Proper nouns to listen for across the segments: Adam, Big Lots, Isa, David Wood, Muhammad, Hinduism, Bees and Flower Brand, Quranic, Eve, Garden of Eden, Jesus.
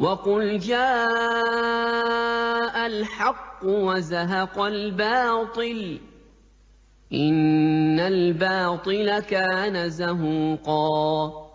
وَقُلْ جَاءَ الْحَقُّ وَزَهَقَ الْبَاطِلُ إِنَّ الْبَاطِلَ كَانَ زَهُوقًا.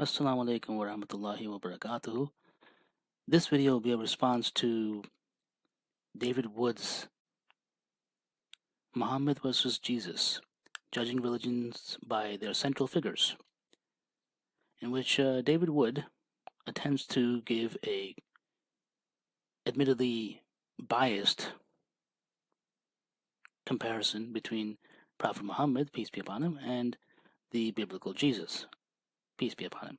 Assalamu alaikum wa rahmatullahi wa barakatuhu. This video will be a response to David Wood's Muhammad versus Jesus, Judging Religions by Their Central Figures, in which David Wood attempts to give a admittedly biased comparison between Prophet Muhammad, peace be upon him, and the biblical Jesus, peace be upon him.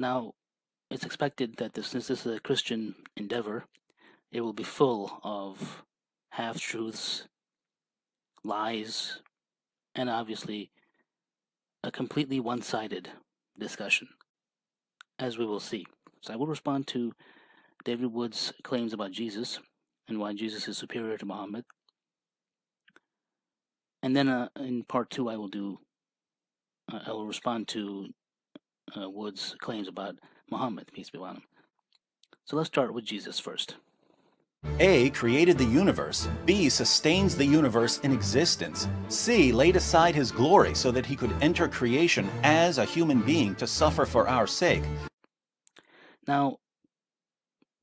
Now, it's expected that since this is a Christian endeavor, it will be full of half-truths, lies, and obviously a completely one-sided discussion, as we will see. So I will respond to David Wood's claims about Jesus and why Jesus is superior to Muhammad. And then in part two, I will respond to Wood's claims about Muhammad, peace be upon him. So let's start with Jesus first. A created the universe. B sustains the universe in existence. C laid aside his glory so that he could enter creation as a human being to suffer for our sake. Now,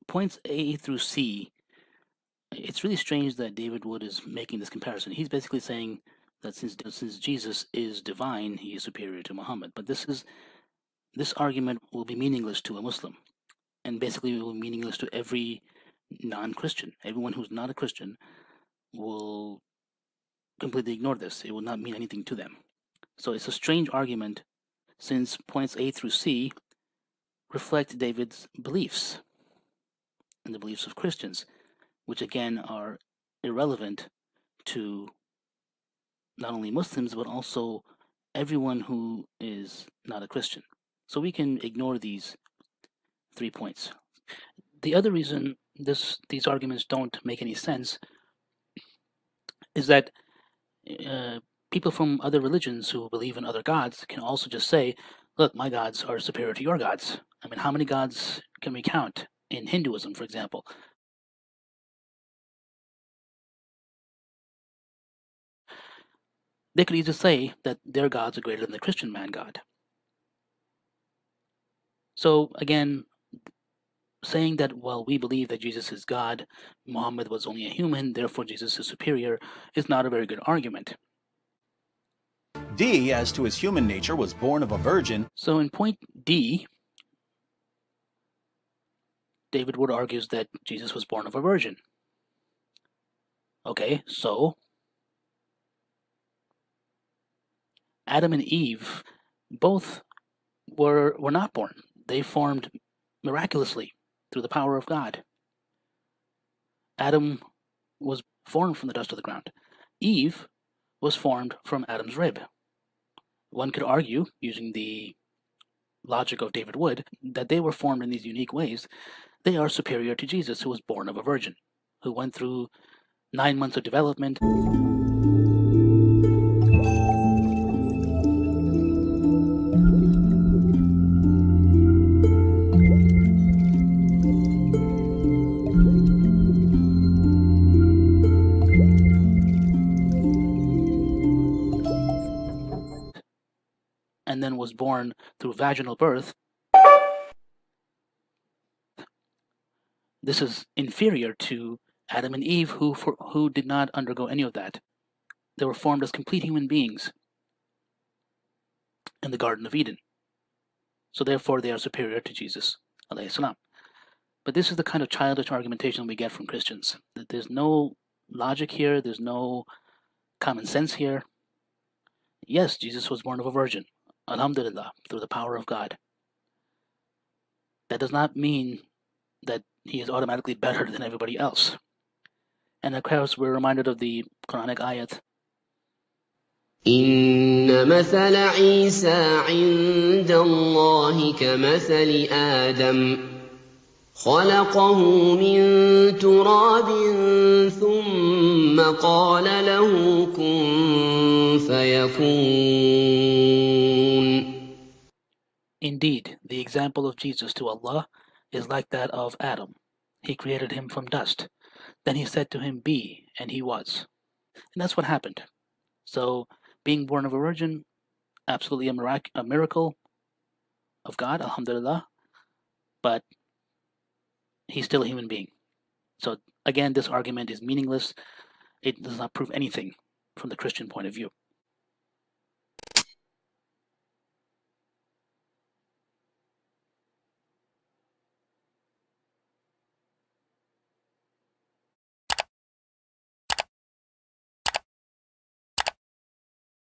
points A through C, it's really strange that David Wood is making this comparison. He's basically saying that since Jesus is divine, he is superior to Muhammad. But this argument will be meaningless to a Muslim, and basically it will be meaningless to every non-Christian. Everyone who's not a Christian will completely ignore this. It will not mean anything to them. So it's a strange argument, since points A through C reflect David's beliefs and the beliefs of Christians, which again are irrelevant to not only Muslims, but also everyone who is not a Christian. So we can ignore these 3 points. The other reason these arguments don't make any sense is that people from other religions who believe in other gods can also just say, look, my gods are superior to your gods. I mean, how many gods can we count in Hinduism, for example? They could either say that their gods are greater than the Christian man-god. So again, saying that, well, we believe that Jesus is God, Muhammad was only a human, therefore Jesus is superior, is not a very good argument. D, as to his human nature, was born of a virgin. So in point D, David Wood argues that Jesus was born of a virgin. Okay, so Adam and Eve both were not born. They formed miraculously through the power of God. Adam was formed from the dust of the ground. Eve was formed from Adam's rib. One could argue, using the logic of David Wood, that they were formed in these unique ways. They are superior to Jesus, who was born of a virgin, who went through 9 months of development. And then was born through vaginal birth. This is inferior to Adam and Eve, who did not undergo any of that. They were formed as complete human beings in the Garden of Eden. So therefore they are superior to Jesus, alayhi salam. But this is the kind of childish argumentation we get from Christians. That there's no logic here, there's no common sense here. Yes, Jesus was born of a virgin, alhamdulillah, through the power of God. That does not mean that he is automatically better than everybody else. And of course, we're reminded of the Quranic ayat. Inna mathala Isa inda Allahi kamathali Adam. خلقه من تراب ثم قال له كن فيكون. Indeed, the example of Jesus to Allah is like that of Adam. He created him from dust. Then he said to him, be, and he was. And that's what happened. So, being born of a virgin, absolutely a miracle of God, alhamdulillah. But he's still a human being. So again, this argument is meaningless. It does not prove anything from the Christian point of view.